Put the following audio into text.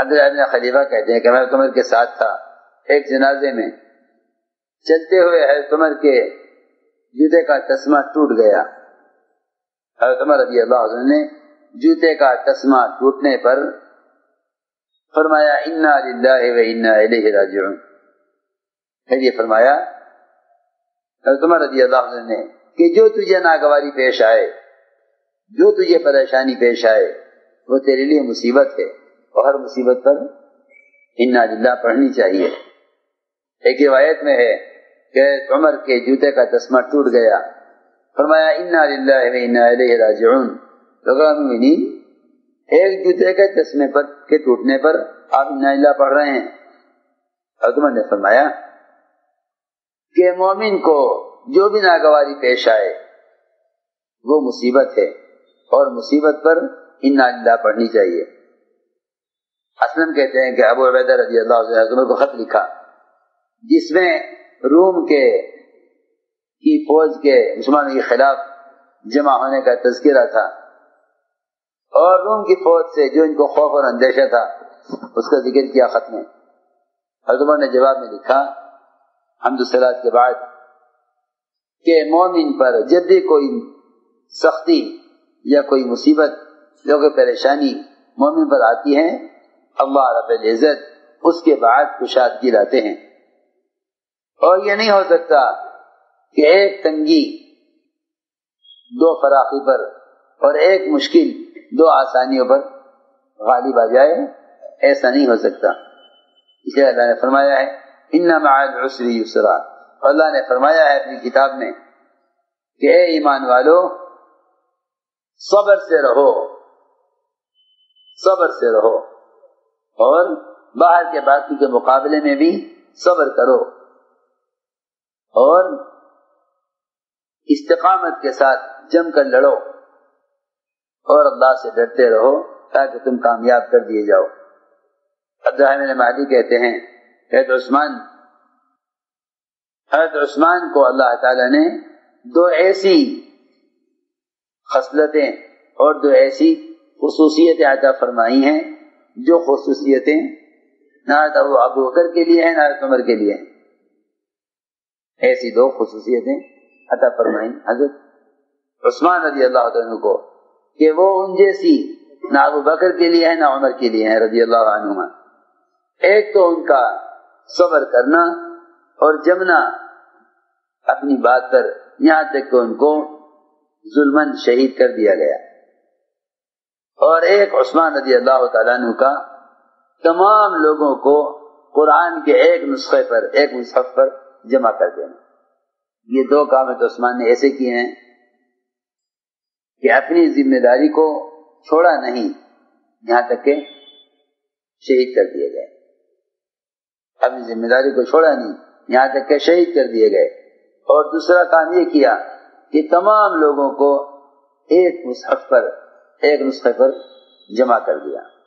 عبدالعامل خلیفہ کہتے ہیں کہ حضرت عمر کے ساتھ تھا ایک جنازے میں، چلتے ہوئے حضرت عمر کے جوتے کا تسمہ ٹوٹ گیا۔ حضرت عمر رضی اللہ عنہ نے جوتے کا تسمہ ٹوٹنے پر فرمایا اِنَّا لِلَّهِ وَإِنَّا إِلَيْهِ رَاجِعُونَ۔ یہ فرمایا حضرت عمر رضی اللہ عنہ نے کہ جو تجھے ناگواری پیش آئے، جو تجھے پریشانی پیش آئے، وہ تیرے لیے مصیبت ہے، اور ہر مصیبت پر اِنَّا لِلَّهِ پڑھنی چاہیے۔ ایک روایت میں ہے کہ عمر کے جوتے کا تسمہ ٹوٹ گیا، فرمایا اِنَّا لِلَّهِ وَإِنَّا إِلَيْهِ رَاجِعُونَ۔ لوگوں نے ایک جوتے کے تسمے کے ٹوٹنے پر آپ اِنَّا لِلَّهِ پڑھ رہے ہیں۔ حضرت عمر نے فرمایا کہ مومن کو جو بھی ناگواری پیش آئے وہ مصیبت ہے، اور مصیبت پر اِنَّا لِلَّهِ پڑھنی چاہیے۔ اسلم کہتے ہیں کہ ابو عبیدہ رضی اللہ عنہ حضرت عمر کو خط لکھا جس میں روم کے کی فوج کے مسلمانوں کے خلاف جمع ہونے کا تذکرہ تھا، اور روم کی فوج سے جو ان کو خوف اور اندیشہ تھا اس کا ذکر کیا خط میں۔ حضرت عمر نے جواب میں لکھا حمد و صلات کے بعد کہ مومن پر جب بھی کوئی سختی یا کوئی مصیبت یا کوئی پریشانی مومن پر آتی ہے، اللہ رب العزت اس کے بعد کشادگی لاتے ہیں، اور یہ نہیں ہو سکتا کہ ایک تنگی دو فراخی پر اور ایک مشکل دو آسانیوں پر غالب آ جائے، ایسا نہیں ہو سکتا۔ اس لیے اللہ نے فرمایا ہے اِنَّ مَعَ الْعُسْرِ يُسْرًا۔ اللہ نے فرمایا ہے اپنی کتاب میں کہ اے ایمان والو، صبر سے رہو، صبر سے رہو، اور باہر کے باقی کے مقابلے میں بھی صبر کرو، اور استقامت کے ساتھ جم کر لڑو، اور اللہ سے ڈرتے رہو تاکہ تم کامیاب کر دیے جاؤ۔ عبدالعامل مالی کہتے ہیں حضرت عثمان کو اللہ تعالیٰ نے دو ایسی خصلتیں اور دو ایسی خصوصیتیں عطا فرمائی ہیں جو خصوصیتیں نہ تو ابو بکر کے لیے ہیں نہ تو عمر کے لیے ہیں۔ ایسی دو خصوصیتیں عطا فرمائیں حضرت عثمان رضی اللہ عنہ کو کہ وہ ان جیسی نہ ابو بکر کے لیے ہیں نہ عمر کے لیے ہیں رضی اللہ عنہما۔ ایک تو ان کا صبر کرنا اور جمنا اپنی بات پر، یہاں تک کہ ان کو ظلمن شہید کر دیا گیا، اور ایک عثمان رضی اللہ تعالیٰ عنہ کا تمام لوگوں کو قرآن کے ایک نسخے پر، ایک مصحف پر جمع کر دینا۔ یہ دو کام تو عثمان نے ایسے کیے ہیں کہ اپنی ذمہ داری کو چھوڑا نہیں، یہاں تک کہ شہید کر دیے گئے، اپنی ذمہ داری کو چھوڑا نہیں یہاں تک کہ شہید کر دیے گئے۔ اور دوسرا کام یہ کیا کہ تمام لوگوں کو ایک مصحف پر، ایک نسخے پر جمع کر دیا۔